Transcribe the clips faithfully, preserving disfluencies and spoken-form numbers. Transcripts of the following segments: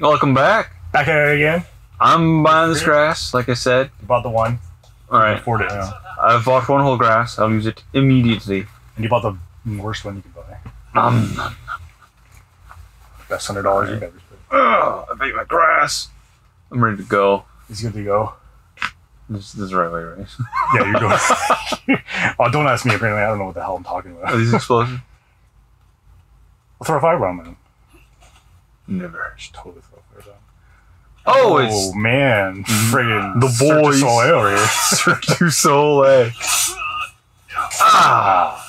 Welcome back. Back at it again. I'm buying this grass, like I said. You bought the one. All right. Afford it now. I've bought one whole grass. I'll use it immediately. And you bought the worst one you could buy. Um, nom, nom. Best hundred dollars you've ever spent. Ugh, I've ate my grass. I'm ready to go. He's good to go. This, this is the right way, right? Yeah, you're going. Oh, don't ask me. Apparently, I don't know what the hell I'm talking about. Are these explosions? I'll throw a firebomb at him. Never. I should totally throw a firebomb. Oh, oh it's... Oh, man. Friggin' the Cirque du Soleil over here. Cirque du Soleil. Ah.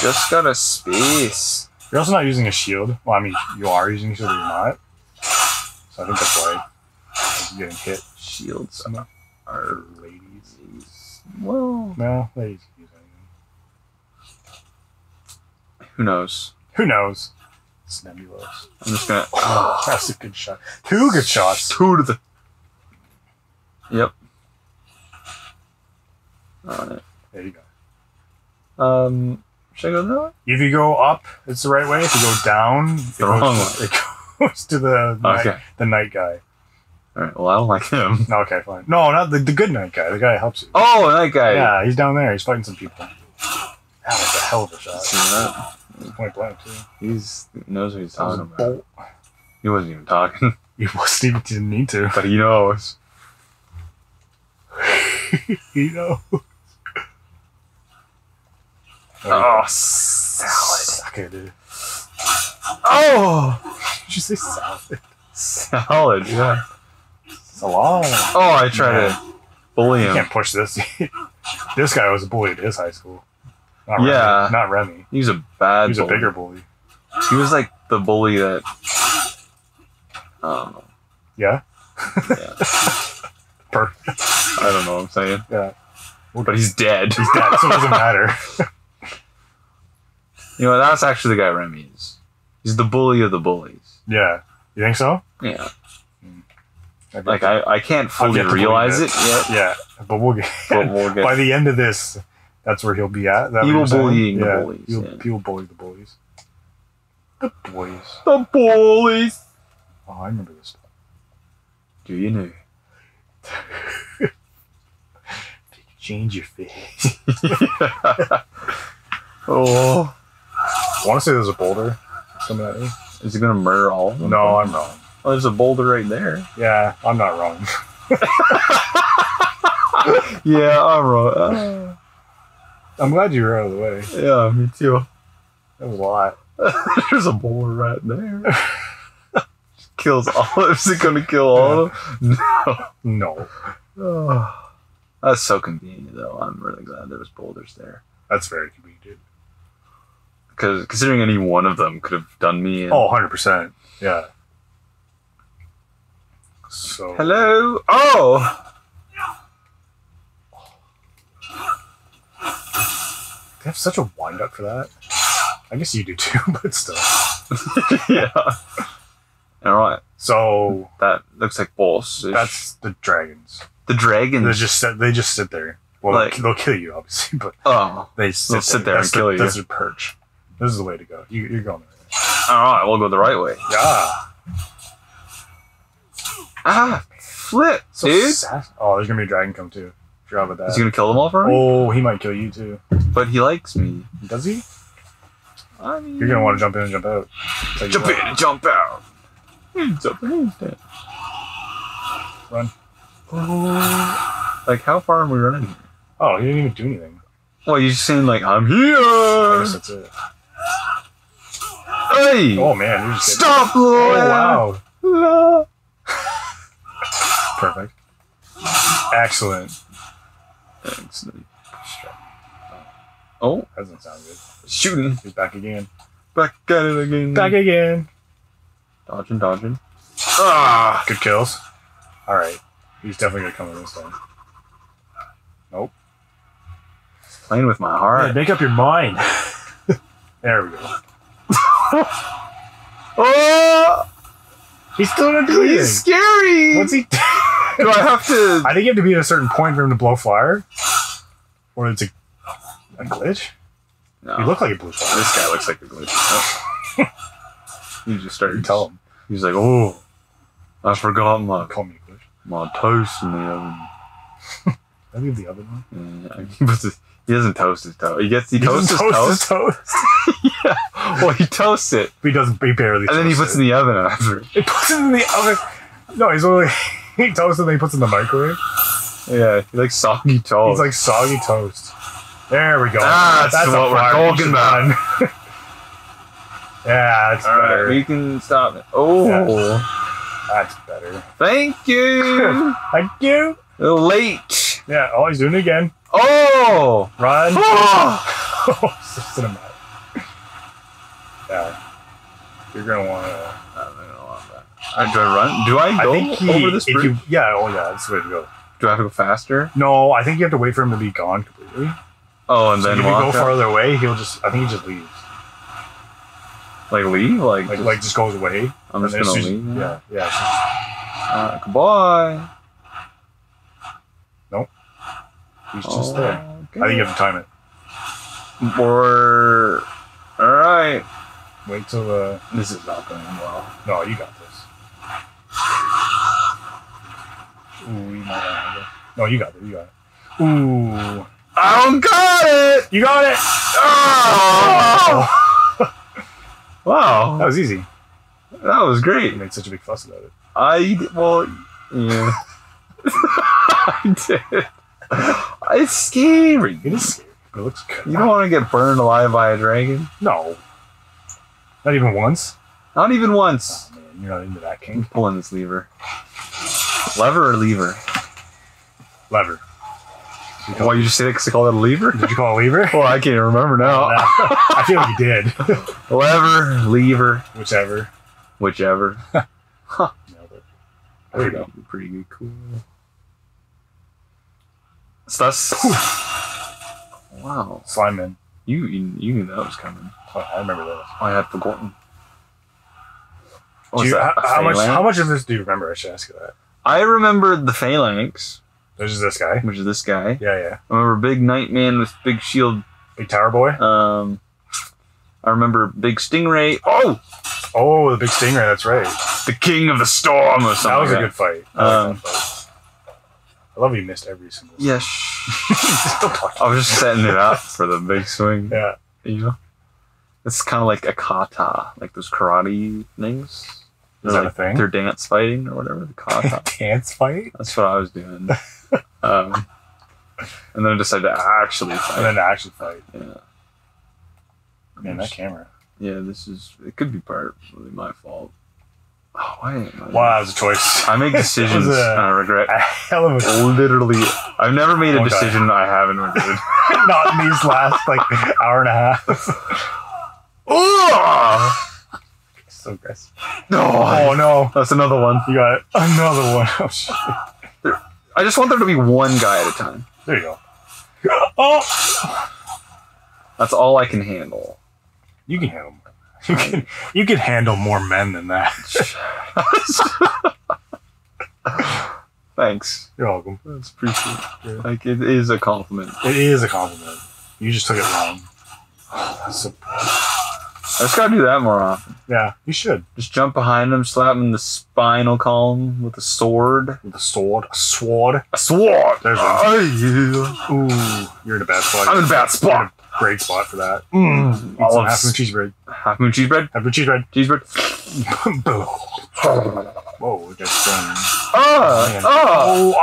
Just got a space. You're also not using a shield. Well, I mean, you are using a shield, but you're not. So I think that's why you're getting hit. Shields are ladies. Well, no, ladies can use anything. Who knows? Who knows? It's nebulous. I'm just gonna. Oh, that's a good shot. Two good shots. Two to the. Yep. All right. There you go. Um. Should I go that way? If you go up, it's the right way. If you go down, the it, wrong goes, way. It goes to the night, okay. the night guy. All right. Well, I don't like him. Okay, fine. No, not the, the good night guy. The guy that helps you. Oh, that guy. Yeah, he's down there. He's fighting some people. That was a hell of a shot. See that? He's point blank too. He's knows what he's talking about. He wasn't even talking. He wasn't even didn't need to. But he knows. He knows. Oh, salad. Suck it, dude. Oh! Did you say salad? Salad, yeah. Salad. Oh, I tried yeah. to bully him. You can't push this. This guy was a bully at his high school. Not yeah. Remy. Not Remy. He was a bad He was bully. a bigger bully. He was like the bully that... I don't know. Yeah? Yeah. Perfect. I don't know what I'm saying. Yeah. But he's dead. He's dead, so it doesn't matter. You know, that's actually the guy Remy is. He's the bully of the bullies. Yeah. You think so? Yeah. Mm. I like, I, I can't fully realize it yet. Yeah. But we'll get, but we'll get by the end of this, that's where he'll be at. He will bully the bullies. He will yeah. bully the bullies. The bullies. The bullies. Oh, I remember this stuff. Do you know? Did you change your face? Oh. I want to say there's a boulder coming at me. Is it going to murder all of them? No, I'm wrong. Oh, there's a boulder right there. Yeah, I'm not wrong. Yeah, I'm wrong. Uh, I'm glad you were out of the way. Yeah, me too. That was a lot. There's a boulder right there. Kills all of us. Is it going to kill all of them? No. No. Oh, that's so convenient, though. I'm really glad there was boulders there. That's very convenient. Because considering any one of them could have done me in. Oh, one hundred percent. Yeah. So. Hello? Oh! They have such a wind up for that. I guess you do too, but still. Yeah. Alright. So. That looks like boss. That's the dragons. The dragons? They just sit, they just sit there. Well, like, they'll kill you, obviously, but. Oh. They sit they'll there, sit there and kill the, you. That's their perch. This is the way to go. You, you're going the right way. All right, we'll go the right way. Yeah. Ah, flip, so dude. Sass oh, there's going to be a dragon come, too. Forgot about that. Is he going to kill them all for me? Oh, he might kill you, too. But he likes me. Does he? I mean... You're going to want to jump in and jump out. Like jump in and jump out. Jump in and jump out. Run. Oh. Like, how far am we running? Oh, he didn't even do anything. Well, you're just saying, like, I'm here. I guess that's it. Hey! Oh man, just stop! Oh, wow! Perfect. Excellent. Excellent. Oh, that doesn't sound good. Shooting. He's back again. Back at it again. Back again. Dodging, dodging. Ah! Good kills. All right, he's definitely gonna come in this time. Nope. Playing with my heart. Yeah, make up your mind. There we go. Oh! He's still not doing it. He's scary. What's he? Do I have to? I think you have to be at a certain point for him to blow flyer, or it's a, a glitch. No. You look like a blue flyer. This guy looks like a glitch. You just started telling him. He's like, oh, I forgot my, my toast in the oven. I leave the oven on. Yeah, but he doesn't toast his toast. He gets he, he toasts his toast. Toast. His toast. Yeah. Well, he toasts it. But he doesn't. He barely. And then he puts it in the oven after. He puts it in the oven. No, he's only he toasts it and then he puts it in the microwave. Yeah, he likes soggy toast. He's like soggy toast. There we go. Ah, that's, that's what we're talking about. Yeah, that's all better. Right, we can stop it. Oh, that's, that's better. Thank you. Thank you. Late. Yeah, oh, he's doing it again. Oh! Run. Oh, oh so cinematic. Yeah. You're going to want to... I'm going to want that. Uh, do I run? Do I go I think he, over this bridge? You, yeah, oh yeah, that's the way to go. Do I have to go faster? No, I think you have to wait for him to be gone completely. Oh, and so then if you go farther away, he'll just... I think he just leaves. Like leave? Like, like, just, like just goes away? I'm just going to leave? Yeah, yeah. Just, uh, goodbye. He's just oh, there. Okay. I think you have to time it. Or... Alright. Wait till... Uh, this is not going well. No, you got this. Ooh, you might have it. No, you got it. You got it. Ooh. I don't got it! You got it! Oh! Wow. That was easy. That was great. You made such a big fuss about it. I... Well... Yeah. I did. It's scary. It is scary. It looks good. You don't want to get burned alive by a dragon? No. Not even once? Not even once. Oh, man, you're not into that, King. I'm pulling this lever. Lever or lever? Lever. You call Why, you just say that because I call that a lever? Did you call it a lever? Well, I can't remember now. I feel like you did. Lever, lever. Whichever. Whichever. Huh. Nailed it. There you go. Pretty good, cool. So that's wow. Slime Man. You, you you knew that was coming. Oh, I remember that. Oh, I had forgotten. Oh, you, that, how, how much how much of this do you remember? I should ask you that. I remembered the Phalanx. Which is this guy. Which is this guy. Yeah, yeah. I remember Big Nightman with Big Shield. Big Tower Boy. Um I remember Big Stingray. Oh! Oh, the Big Stingray, that's right. The King of the Storm or something. That was like a good fight. I um, like that fight. I love you missed every single swing. Yeah, I was just setting it up for the big swing. Yeah. You know? It's kind of like a kata, like those karate things. They're Is that like, a thing? They're dance fighting or whatever, the kata. Dance fight? That's what I was doing. um, and then I decided to actually fight. And then to actually fight. Yeah. Man, that camera. Yeah, this is, it could be part really my fault. Oh, why? Wow, that was a choice. I make decisions a, and I regret. A hell of a Literally, I've never made a decision I haven't regretted. Not in these last like hour and a half. Oh, so aggressive. No, oh, oh no, that's another one. You got it. Another one. Oh shit. There, I just want there to be one guy at a time. There you go. Oh, that's all I can handle. You can handle. You can you can handle more men than that. Thanks. You're welcome. That's appreciated. Yeah. Like it is a compliment. It is a compliment. You just took it wrong. Oh, that's so bad. I just gotta do that more often. Yeah, you should. Just jump behind him, slap him in the spinal column with a sword. With a sword. A sword. A sword. There's one. Oh, yeah. Ooh, you're in a bad spot. I'm in a bad spot. Great spot for that. Mm, all half moon cheese bread. Half moon cheese bread. Half moon cheese bread. Cheese bread. Whoa! Just um, oh, oh, oh,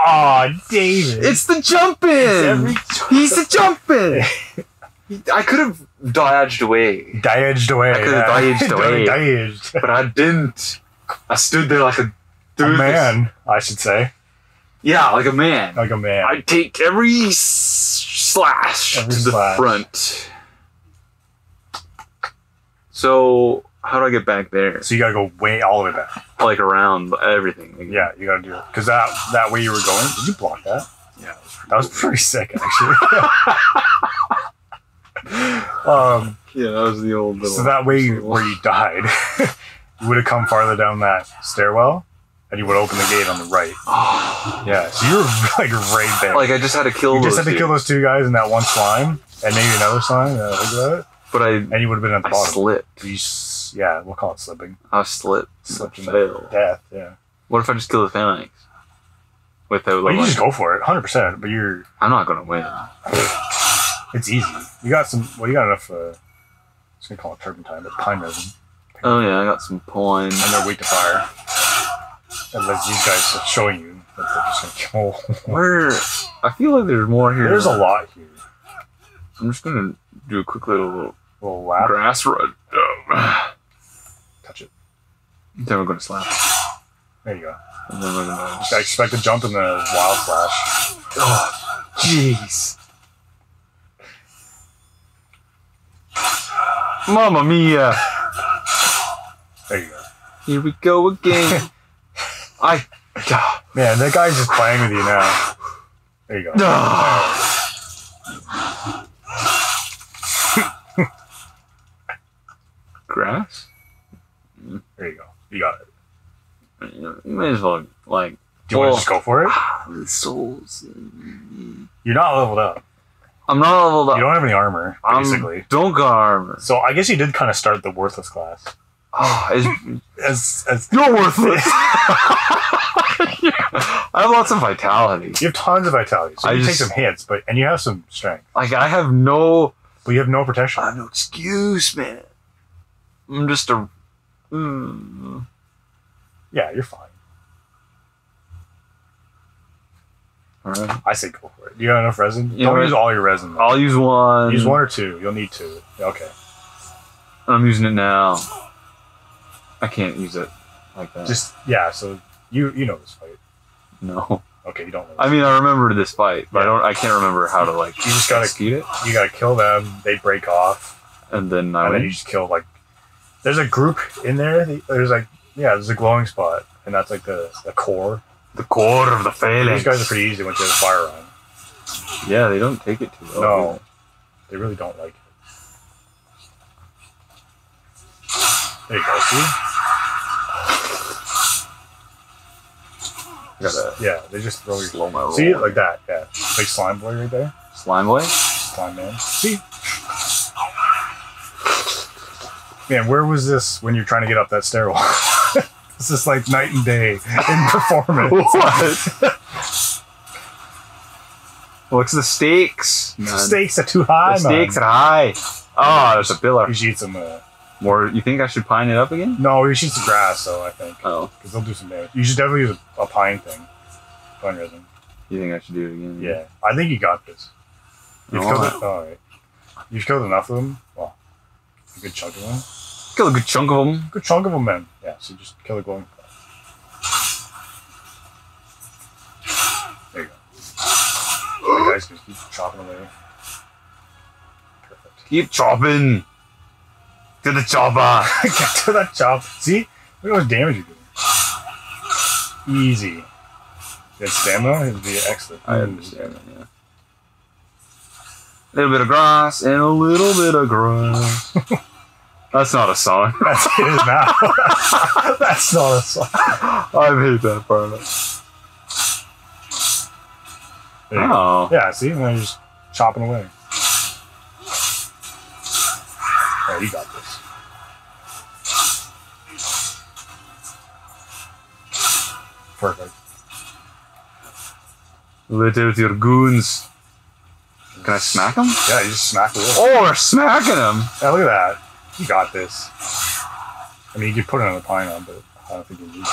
oh, David! It's the jumping. He's the jumping. I could have dodged away. Dodged away. I could have yeah. dodged away. Dodged. But I didn't. I stood there like a, a man. I should say. Yeah, like a man. Like a man. I take every slash every to the slash. front. So, how do I get back there? So you gotta go way all the way back. Like around everything. Like, yeah, you gotta do it. Because that, that way you were going, did you block that? Yeah. That was pretty, that was pretty sick, actually. um, yeah, that was the old little... So that way you, where you died, you would have come farther down that stairwell. And you would open the gate on the right. Oh. Yeah, so you were like right there. Like I just had to kill. You just those had to two. kill those two guys and that one slime, and maybe another slime. Yeah, look at that. But I and you would have been at the I bottom. Slipped. You, Yeah, we'll call it slipping. I'll slip. Slipping fail. Death, yeah. What if I just kill the Phalanx? With well, you just go for it, one hundred percent, but you're... I'm not going to win. It's easy. You got some... Well, you got enough... Uh, I was going to call it turpentine, but pine resin. Oh, yeah, I got some pine. And they're weak to fire. Unless these guys are showing you that they're just going to kill. Where... I feel like there's more here. There's a lot here. I'm just going to do a quick little... little, little lap. Grass run. Touch it. Then we're going to slap. There you go. And then we're gonna I expect a jump in the wild flash. Oh, jeez. Mamma mia. There you go. Here we go again. I. God. Man, that guy's just playing with you now. There you go. Oh. Grass? There you go. You got it. You may as well, like... Do you well, want to just go for it? Ah, the souls. You're not leveled up. I'm not leveled up. You don't have any armor, basically. I'm, don't got armor. So I guess you did kind of start the worthless class. Oh, as, as, as you're worthless! I have lots of vitality. You have tons of vitality, so I you just, take some hits, but and you have some strength. Like, I have no... But you have no protection. I have no excuse, man. I'm just a... Mm, yeah, you're fine. All right. I say go for it. Do you have enough resin? You Don't use all your resin. Though. I'll use one. Use one or two. You'll need two. Okay. I'm using it now. I can't use it like that. Just, yeah, so you you know this fight. No. Okay, you don't know this I mean, fight. I remember this fight, but yeah. I don't. I can't remember how to, like, you just gotta execute it. You gotta kill them. They break off. And then I And win. Then you just kill, like... There's a group in there. There's, like... Yeah, there's a glowing spot, and that's like the, the core. The core of the Phalanx. These guys are pretty easy once you have a fire on. Yeah, they don't take it too well. No, either. They really don't like it. There you go, see? You gotta yeah, they just throw your... Slow my roll. See, like that, yeah. Big slime boy right there. Slime boy? Slime man. See? Man, where was this when you're trying to get up that stairwell? This is like night and day in performance. What? What's the stakes? The stakes are too high, the man. The stakes are high. Oh, there's a pillar. You should eat some... Uh, More, you think I should pine it up again? No, we should eat some grass, though, I think. Oh. Because they'll do some damage. You should definitely use a, a pine thing. Pine resin. You think I should do it again? Yeah. yeah. I think you got this. You've oh, killed, wow. it. Oh, right. You've killed enough of them? Well, a good chunk of them. Kill a good chunk of them. Good chunk of them, man. Yeah, so just kill the glowing fly. There you go. The guys just keep chopping away. Perfect. Keep chopping! To the chopper! Get to the chopper! See? Look at how much damage you're doing. Easy. That stamina would be excellent. I understand that, yeah. A little bit of grass and a little bit of grass. That's not a song. That's, it is not. That's not a song. I hate that part of it. Oh. Yeah, see? And they're just chopping away. Oh, you got this. Perfect. Let out your goons. Can I smack him? Yeah, you just smack him. Oh, we're smacking him! Yeah, look at that. You got this. I mean, you could put another pine on, but I don't think you need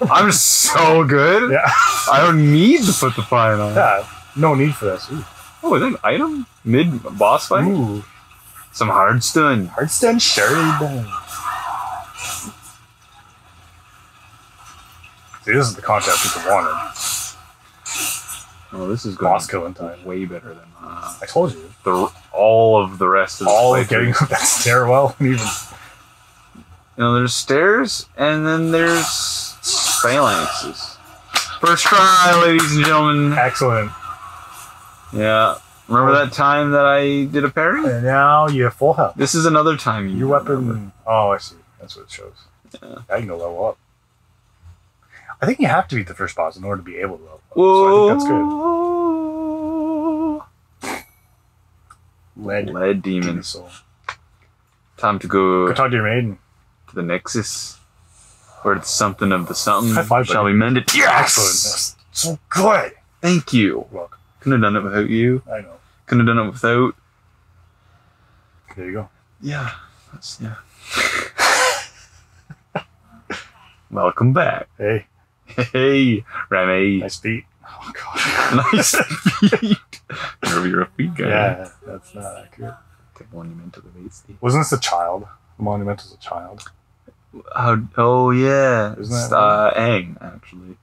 to. I'm so good. Yeah. I don't need to put the pine on. Yeah, no need for this. Ooh. Oh, is that an item? Mid-boss fight? Ooh. Some hard stun. Hard stun? Sure you done. See, this is the content people wanted. Oh, this is going boss killing time. Way better than uh, I told you. The all of the rest of all the of getting up that stairwell and even you know there's stairs and then there's phalanxes. First try, ladies and gentlemen. Excellent. Yeah, remember that time that I did a parry? And now you have full health. This is another time you your weapon. Remember. Oh, I see. That's what it shows. Yeah, I can go level up. I think you have to beat the first boss in order to be able to level up. So I think that's good. Lead, Lead demon. Demon soul. Time to go... Go talk to your maiden. To the Nexus. Where it's something of the something. High five, Shall buddy. We mend it? Yes! That's so good! Thank you. You're welcome. Couldn't have done it without you. I know. Couldn't have done it without... There you go. Yeah. That's, yeah. Welcome back. Hey. Hey, Remy. Nice feet. Oh, God. Nice feet. You're a feet guy. Yeah, that's not accurate. The monument of the beast. Wasn't this a child? The monument was a child. Uh, oh, yeah. Isn't that it's, uh, Aang, actually.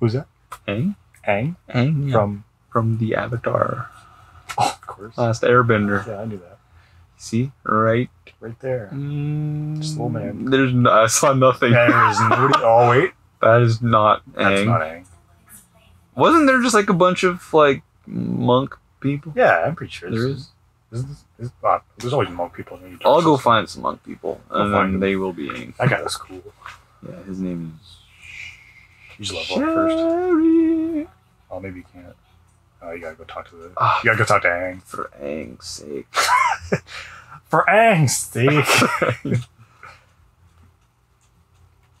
Who's that? Aang. Aang? Aang, yeah. From? From the Avatar. Oh, of course. Last Airbender. Yeah, I knew that. See? Right. Right there. Mm, just a little man. There's no, I saw nothing. There's nobody. Oh, wait. That is not Aang. That's not Aang. Wasn't there just like a bunch of like monk people? Yeah, I'm pretty sure. There is. is, is, is uh, there's always monk people. In I'll go find some monk people and we'll then they will be Aang. That guy was cool. Yeah, his name is... You just level up first. Oh, maybe you can't. Oh, you gotta go talk to the... Oh, you gotta go talk to Aang. For Aang's sake. For Aang's sake.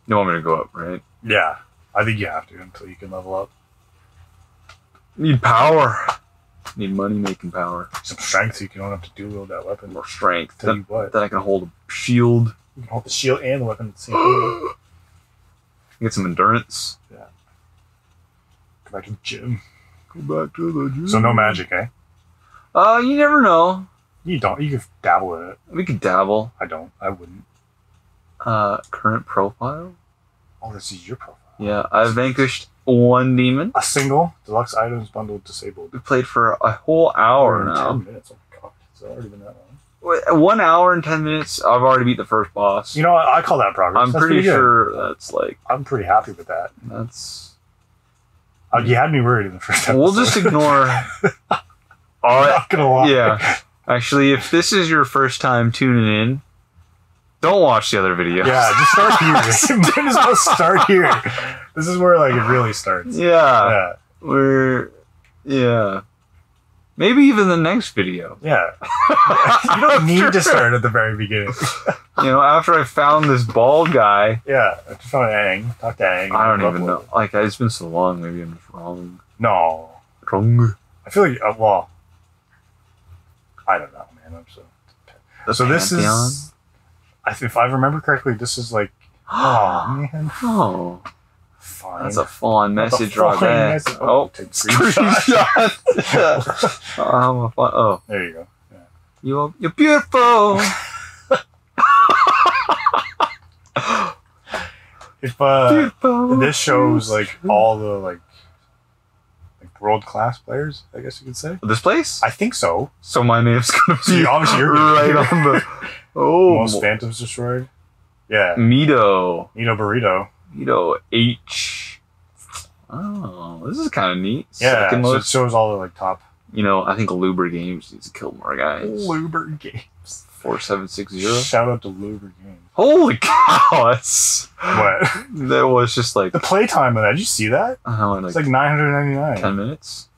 You want me to go up, right? Yeah. I think you have to until you can level up. Need power. Need money-making power. Some strength so you can don't have to dual-wield that weapon. More strength. Tell that, you what. Then I can hold a shield. You can hold the shield and the weapon at the same time. Get some endurance. Yeah. Go back to the gym. Go back to the gym. So no magic, eh? Uh, you never know. You don't. You could dabble in it. We could dabble. I don't. I wouldn't. Uh, current profile? Oh, this is your profile. Yeah, I vanquished one demon. A single deluxe items bundle disabled. We played for a whole hour now. Ten minutes. Oh my god, it's already been that long. One hour and ten minutes. I've already beat the first boss. You know, I, I call that progress. I'm that's pretty, pretty sure that's like. I'm pretty happy with that. That's. Uh, you had me worried in the first episode. We'll just ignore. All I'm not gonna lie. Yeah, actually, if this is your first time tuning in. Don't watch the other videos. Yeah, just start here. Might as well start here. This is where like it really starts. Yeah, yeah. We're yeah. Maybe even the next video. Yeah. You don't need to start at the very beginning. You know, after I found this bald guy. Yeah, I just found Aang. Talk to Aang. I don't even know. It. Like it's been so long. Maybe I'm just wrong. No. Wrong. I feel like uh, well. I don't know, man. I'm so. The so Pantheon? This is. If I remember correctly, this is like, oh man, oh, fine. That's a fine message right there. Oh, screenshot. Oh, oh, there you go. Yeah. You're you're beautiful. If uh, beautiful. This shows like all the like, like world class players, I guess you could say. This place, I think so. So my name's gonna be so obviously you're right on the. Oh, most phantoms destroyed. Yeah. Mito. Mito Burrito. Mito H. Oh, this is kind of neat. Yeah, so most, it shows all the like top. You know, I think Luber Games needs to kill more guys. Luber Games. four seven six zero. Shout out to Luber Games. Holy cow! That's what? That was just like the playtime of that. Did you see that? Uh, like it's like nine hundred ninety nine. Ten minutes.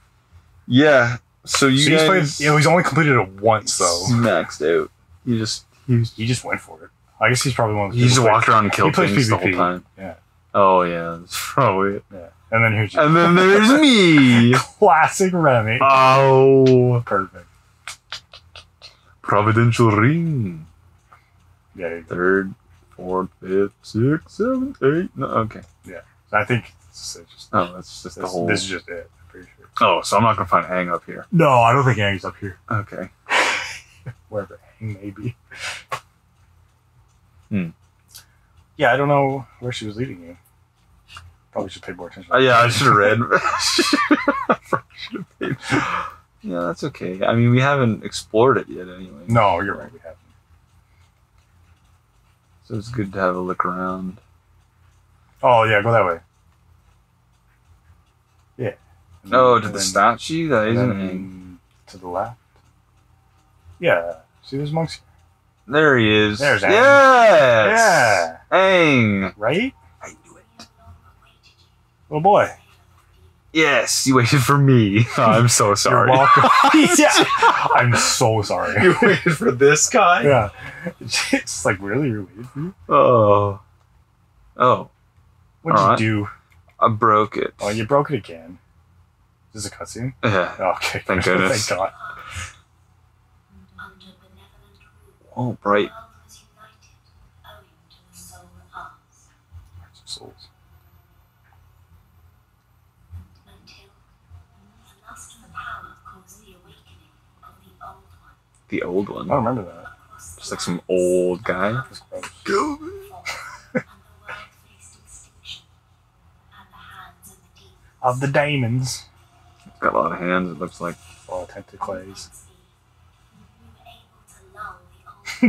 Yeah. So you so guys. He's, played, you know, he's only completed it once though. Maxed out. You just. He, was, he just went for it. I guess he's probably one of the people. He just walked around and killed things the whole time. Yeah. Oh, yeah. That's probably it. Yeah. And then here's you. And then there's me. Classic Remy. Oh. Perfect. Providential ring. Yeah. Third, fourth, fifth, sixth, seventh, eighth. No, okay. Yeah. I think it's just. Oh, that's just the whole. This is just it. I'm pretty sure. Oh, so I'm not going to find Aang up here. No, I don't think Aang's up here. Okay. Wherever Aang may be. Hmm. Yeah, I don't know where she was leading you. Probably should pay more attention. Uh, yeah, I should have read. should have paid. Yeah, that's okay. I mean, we haven't explored it yet anyway. No, you're right. We haven't. So it's good to have a look around. Oh, yeah, go that way. Yeah. And oh, then, to the statue? That isn't Aang. To the left? Yeah. See, there's monks here. There he is. There's Aang. Yes! Yeah! Aang! Right? I knew it. Little boy. Yes, you waited for me. Oh, I'm so sorry. You're welcome. Yeah. I'm so sorry. You waited for this guy? Yeah. It's like, really? You waited for you? Oh. Oh. What'd All you right. do? I broke it. Oh, you broke it again. Is this a cutscene? Yeah. Oh, okay. Thank goodness. Thank God. Oh, bright. Hearts of souls. The old one. I don't remember that. Just like some old guy. Go. Of the diamonds. It's got a lot of hands. It looks like a lot of tentacles.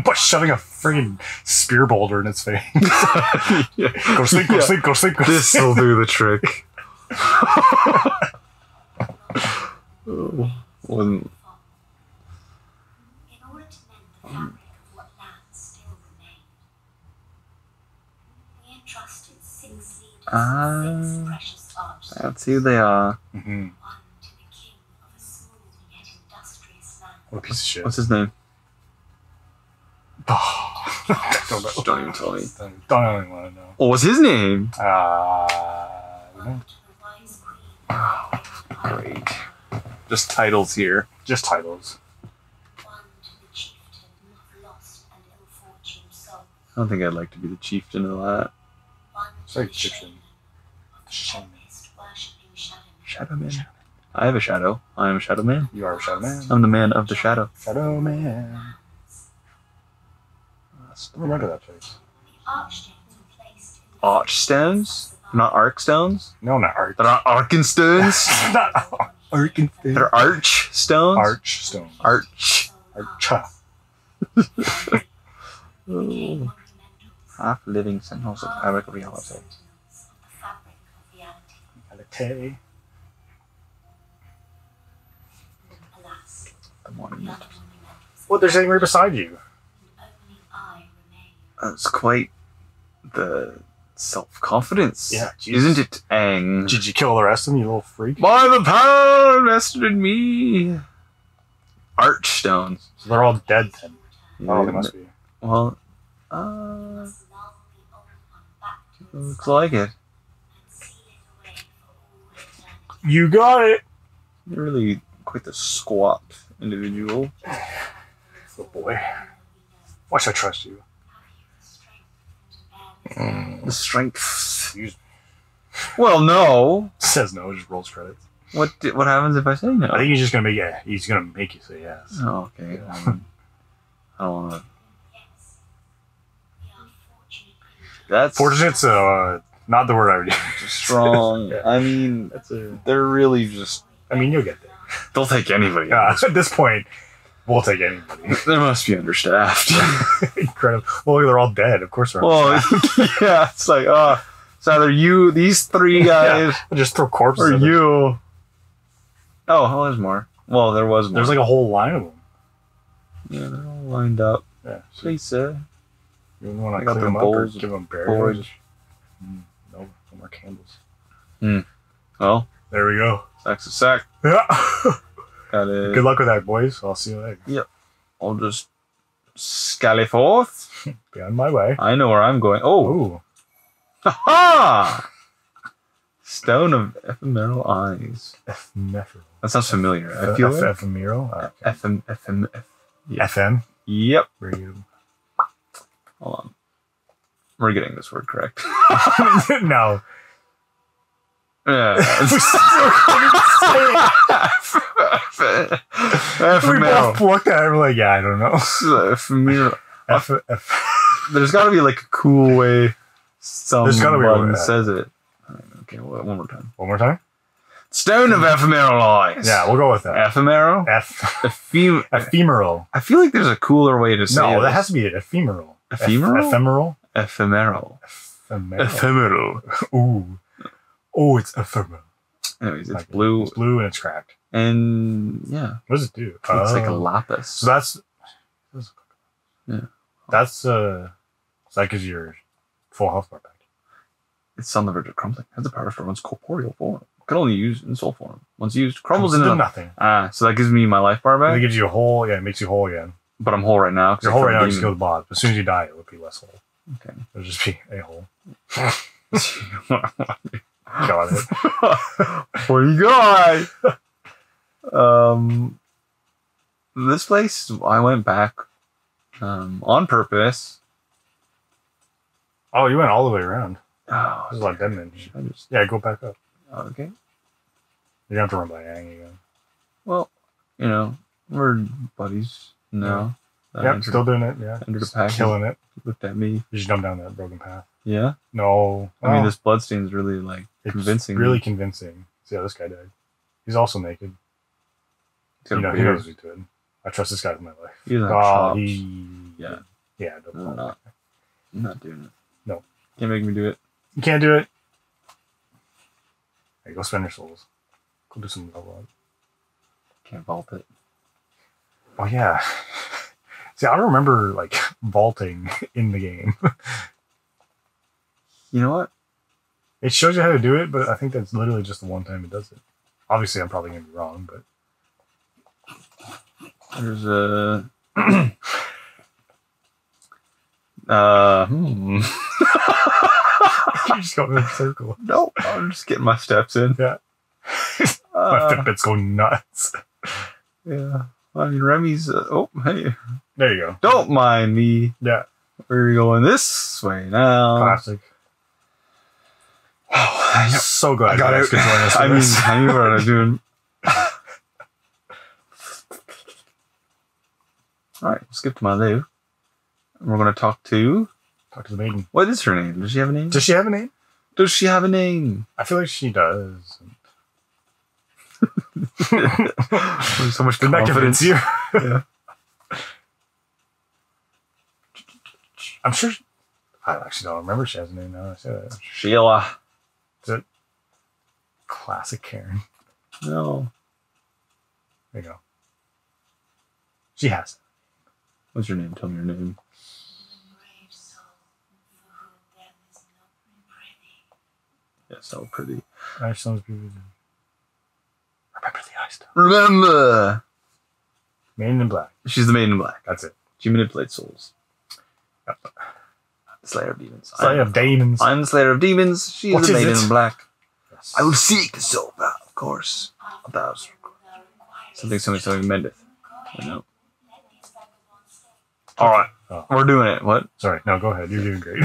By shoving a friggin' spear boulder in its face. Yeah. Go sleep. Go yeah. sleep. Go sleep. Go this will do the trick. Oh, wasn't. Ah, that's who they are. Mm-hmm. What a piece of shit. What's his name? Oh, don't, know. Don't even tell me. Don't, don't even want to know. What was his name? Ah, uh, oh, great. Just titles here. Just titles. I don't think I'd like to be the chieftain of that. Sorry, Egyptian. Shadow man. I have a shadow. I am a shadow man. You are a shadow man. I'm the man of the shadow. Shadow man. I still remember that place. Arch stones? Not arc stones? No, not arch. They're not arkenstones. Not arkenstones. They're arch stones. Arch stones. Arch. Archa. Oh. Half living sentinels of the fabric of reality. Reality. The monument. What? They're sitting right beside you. That's quite the self-confidence. Yeah, geez. Isn't it, Aang? Did you kill the rest of them, you little freak? By the power vested in me. Archstones. So they're all dead then. Yeah, oh, they must be. Well, uh, looks like it. You got it. You're really quite the squat individual. Oh boy. Why should I trust you? Mm. The strength. Well, no. Says no. Just rolls credits. What? What happens if I say no? I think he's just gonna make yeah. He's gonna make you say yes. Oh, okay. Yeah. Um, I don't wanna. That's fortunate's uh, not the word I would use. Strong. Yeah. I mean, that's a, they're really just. I mean, you'll get there. They'll take anybody. Uh, at this point, we'll take anybody. They must be understaffed. Incredible. Well, they're all dead. Of course they're understaffed. Well, yeah, it's like, uh, it's either you, these three guys. Yeah, just throw corpses. Or you. Oh, oh, there's more. Well, there was more. There's like a whole line of them. Yeah, they're all lined up. Yeah. Please, sir. You want to I clean them up or give them burials? Mm, no, no more candles. Hmm. Well, there we go. Sack's a sack. Yeah. Got it. Good luck with that, boys. I'll see you later. Yep. I'll just scally forth. Be on my way. I know where I'm going. Oh. Ha ha! Stone of ephemeral eyes. Ephemeral. That sounds familiar. F I feel F it. Ephemeral. Oh, okay. F M. F M. F yeah. F M. Yep. Where are you? Hold on. We're getting this word correct. No. Yeah. We both looked at it and we're like, yeah, I don't know. F F There's got to be like a cool way someone says it. Okay, well, one more time. One more time? Stone of ephemeral eyes. Yeah, we'll go with that. Ephemeral? F Ephem ephemeral. I feel like there's a cooler way to say no, it. No, that has to be it. Ephemeral. Ephemeral? Ephemeral? Ephemeral. Ephemeral. Ephemeral. Ooh. Oh, it's ephemeral. Anyways, it's like, blue. It's blue and it's cracked. And yeah. What does it do? It's uh, like a lapis. So that's. Yeah. That's. uh so that gives you your full health bar back. It's on the verge of crumbling. Has the power for one's corporeal form. can only use in soul form. Once used, crumbles into nothing. Ah, so that gives me my life bar back? And it gives you a whole, yeah, it makes you whole again. But I'm whole right now. You're whole right now, you just kill the boss. As soon as you die, it would be less whole. Okay. It would just be a hole. Got it. What do you got? Um, this place, I went back um, on purpose. Oh, you went all the way around. Oh, there's a lot of dead men. Just... Yeah, go back up. Okay. You don't have to run by Aang again. Well, you know, we're buddies. No. Yeah. Yep, entered, still doing it. Yeah. Under the pack. Killing it. Looked at me. You just jumped down that broken path. Yeah? No. I oh. mean, this bloodstain is really, like, it's convincing. really me. convincing. See how this guy died. He's also naked. He's you know, he knows what he did. I trust this guy with my life. He's not oh, he... Yeah. Yeah, don't I'm not, I'm not doing it. No. Can't make me do it. You can't do it. Hey, go spend your souls. Go do some level up. Can't vault it. Oh, yeah. See, I remember, like, vaulting in the game. You know what? It shows you how to do it, but I think that's literally just the one time it does it. Obviously, I'm probably going to be wrong, but... There's a... uh, hmm. You're just going in a circle. No, I'm just getting my steps in. Yeah. Uh, my Fitbits go nuts. Yeah. I mean, Remy's... Uh, oh, hey. There you go. Don't mind me. Yeah. We're going this way now. Classic. Oh, I'm so glad I got you guys could join us for I this. mean, I knew what I was doing. All right, we'll skip to my loo. We're going to talk to... Talk to the maiden. What is her name? Does she have a name? Does she have a name? Does she have a name? I feel like she does. So much confidence here. Yeah. I'm sure she, I actually don't remember she has a name now. I said that. Sheila. Is it classic Karen? No. There you go. She has it. What's your name? Tell me your name. Yeah, so pretty. I have sounds beautiful. Remember the eye stuff. Remember! Maiden in Black. She's the Maiden in Black. That's it. She manipulates souls. Yep. Slayer of Demons. Slayer I'm, of Demons. I'm the Slayer of Demons. She what is the Maiden is in Black. Yes. I will seek the soul, of course. Of those. Something, something, something mendeth. I know. Alright. Oh. We're doing it. What? Sorry. No, go ahead. You're doing great.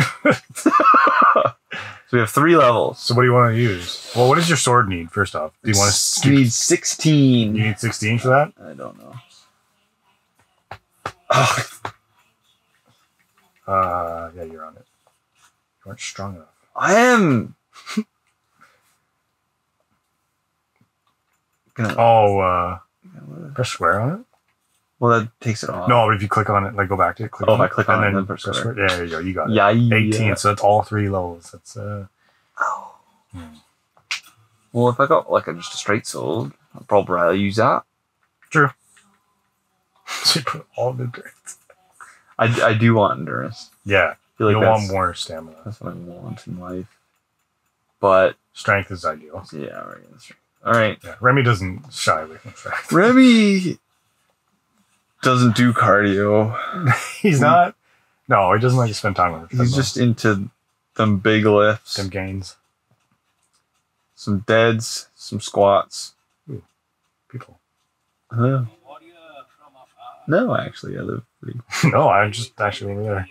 So we have three levels. So what do you want to use? Well, what does your sword need, first off? Do you want to... You need sixteen. You need sixteen for that? I don't know. Oh. Uh, yeah, you're on it. You weren't strong enough. I am! Oh, uh... press square on it? Well, that takes it off. No, but if you click on it, like go back to it. Click oh, on if I click on it, then press square. Yeah, there you go. You got it. Yeah, eighteen. Yeah. So that's all three levels. That's uh. Oh. Hmm. Well, if I got like a, just a straight sword, I'd probably rather use that. True. She put all the endurance. I, I do want endurance. Yeah. I like you want more stamina. That's what I want in life. But strength is ideal. Yeah. Right. All right. Yeah, Remy doesn't shy away from strength. Remy. Doesn't do cardio. He's not. No, he doesn't like to spend time on it. He's just into them big lifts, them gains, some deads, some squats. Ooh, people. Uh, no, actually, I live pretty. No, I'm just actually over there.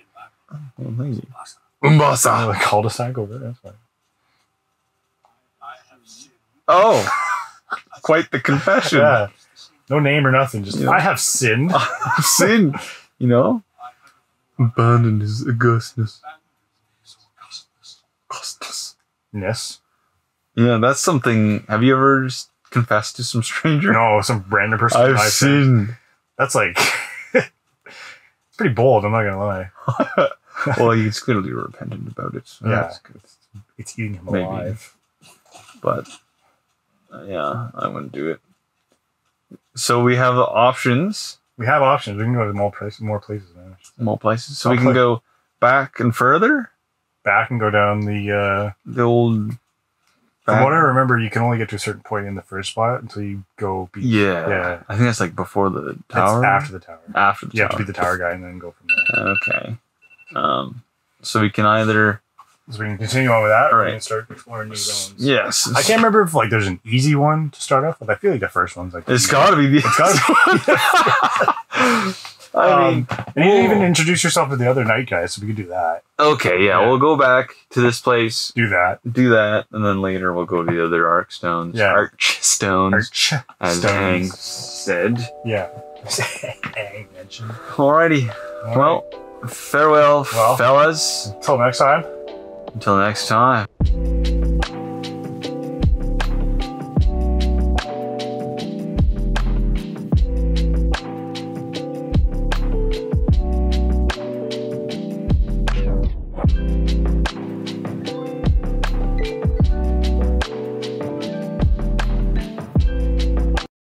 Oh, well, thank you. Umbasa, the cul-de-sac over there. That's fine. Oh, quite the confession. Yeah. No name or nothing. Just, yeah. I have sinned. I have sinned. You know? Abandoned his augustness. Augustness. Yes. Yeah, that's something. Have you ever just confessed to some stranger? No, some random person. I've sinned. Said. That's like... It's pretty bold, I'm not going to lie. Well, he's clearly repentant about it. So yeah. It's, it's eating him Maybe. alive. But, uh, yeah, I wouldn't do it. So we have the options. We have options. We can go to more places. More places now. More places. So I'll we can click. go back and further. Back and go down the uh, the old From uh, what I remember, you can only get to a certain point in the first spot until you go beat. Yeah. yeah. I think that's like before the tower. It's after the tower. After the you tower. You have to be the tower guy and then go from there. Okay. Um, so we can either... So we can continue on with that, or right. we can start exploring new zones. Yes. I can't remember if like there's an easy one to start off with. I feel like the first one's like... It's got to be the easy one. I mean... Um, and you didn't even introduce yourself to the other night guys, so we could do that. Okay, yeah, yeah. We'll go back to this place. Do that. Do that, and then later we'll go to the other Arch Stones. Yeah. Arch Stones. Arch as Stones. Aang said. Yeah. Aang mentioned. Alrighty. All well, right. farewell, well, fellas. Until next time. Until next time.